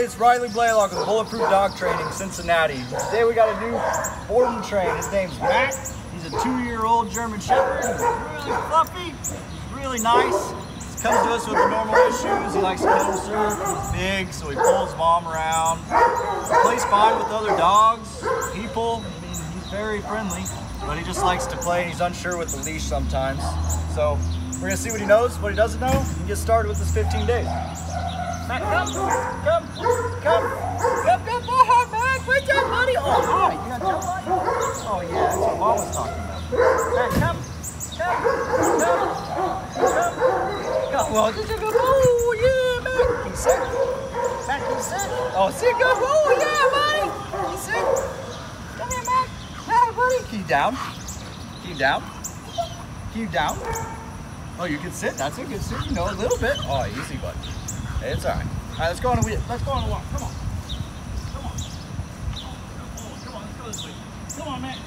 everybody, it's Riley Blaylock with Bulletproof Dog Training, Cincinnati. Today we got a new boarding train. His name's Matt. He's a 2-year-old German Shepherd. He's really fluffy, he's really nice. He comes to us with the normal issues. He likes to kennel surf, he's big, so he pulls mom around. He plays fine with other dogs, people. I mean, he's very friendly, but he just likes to play and he's unsure with the leash sometimes. So we're gonna see what he knows, what he doesn't know, and get started with this 15 days. Matt, come. Oh, Matt, good job, buddy. Oh, hi, you got jump on? Oh, yeah, that's what Mom was talking about. Matt, come. Well, just go, oh, yeah, Matt. He's sick. Matt, he's sick. Oh, sick, go, oh, yeah, buddy. He's sick. Come here, Matt. Matt, buddy. Keep down. Keep down. Keep down. Oh, you can sit. That's a good sit. You know, a little bit. Oh, easy, buddy. It's all right. All right, let's go on a wheel. Let's go on a walk. Come on. Come on. Oh, come on. Let's go this way. Come on, man.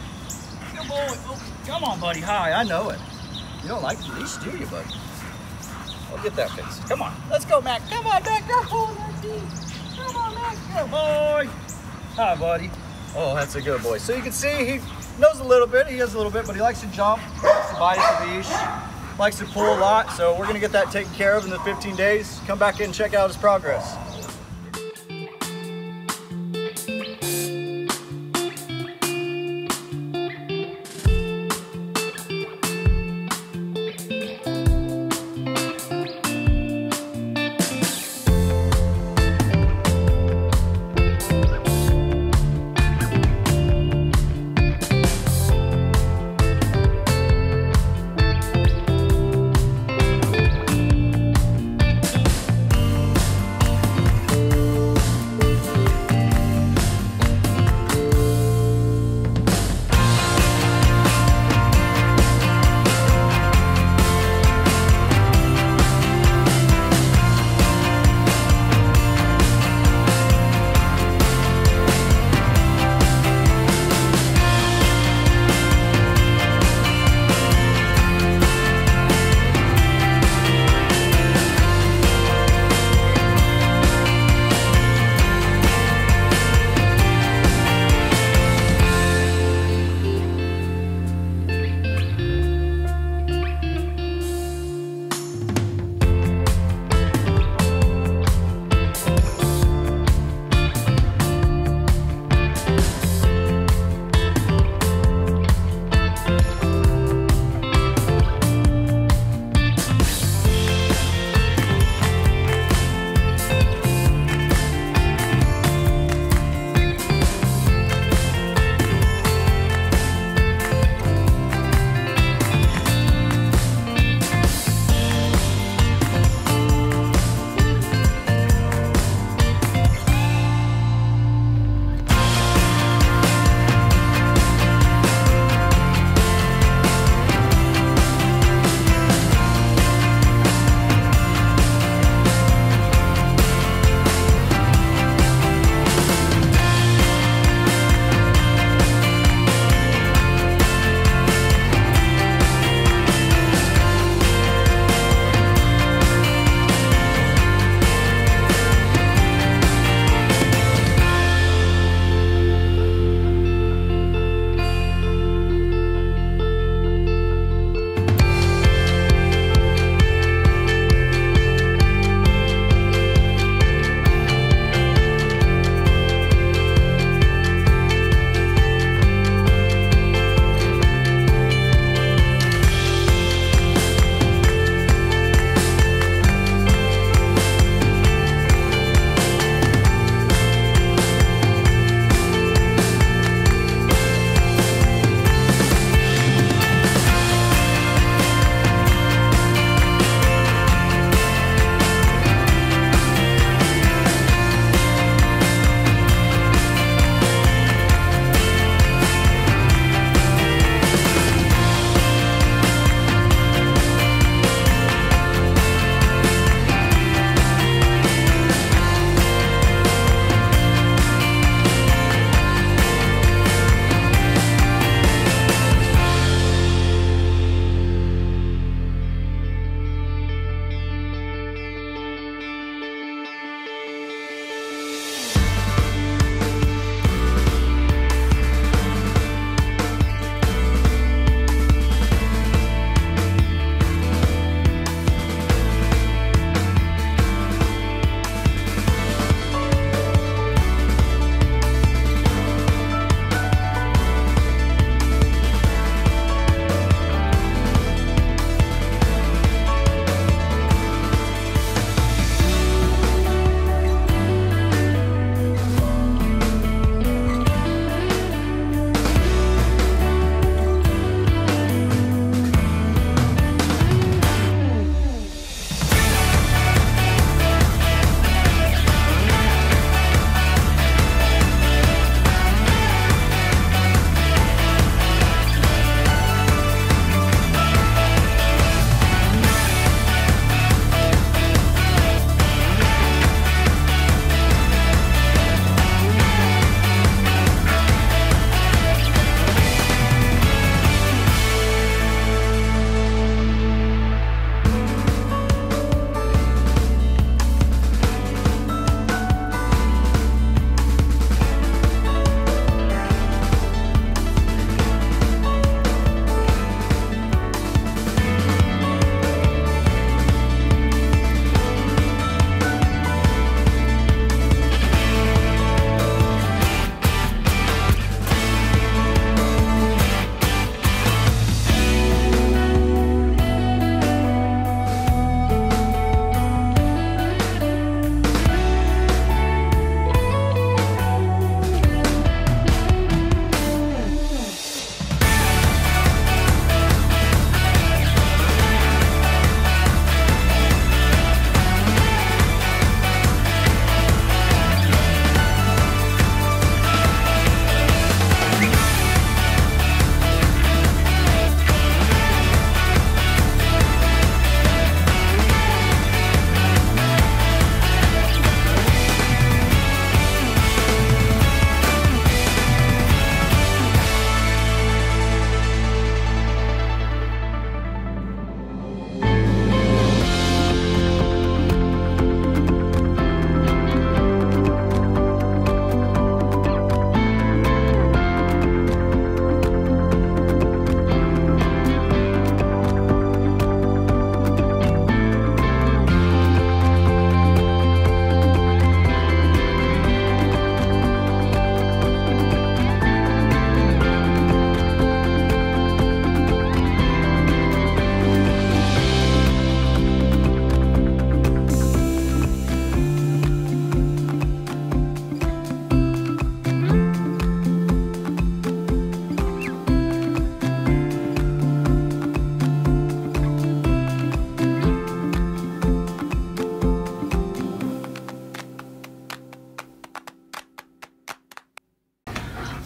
Good boy. Oh, come on, buddy. Hi, I know it. You don't like the leash, do you, buddy? Well, get that fixed. Come on. Let's go, Mac. Come on, Mac. Come on, Mac. Good boy. Hi, buddy. Oh, that's a good boy. So you can see he knows a little bit. He has a little bit, but he likes to jump. He likes to bite at the leash. Likes to pull a lot, so we're gonna get that taken care of in the 15 days. Come back in and check out his progress.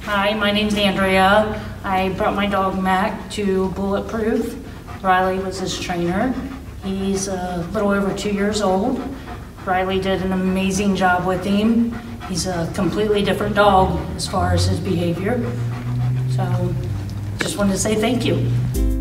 Hi, my name's Andrea. I brought my dog Mac to Bulletproof. Riley was his trainer. He's a little over 2 years old. Riley did an amazing job with him. He's a completely different dog as far as his behavior. So just wanted to say thank you.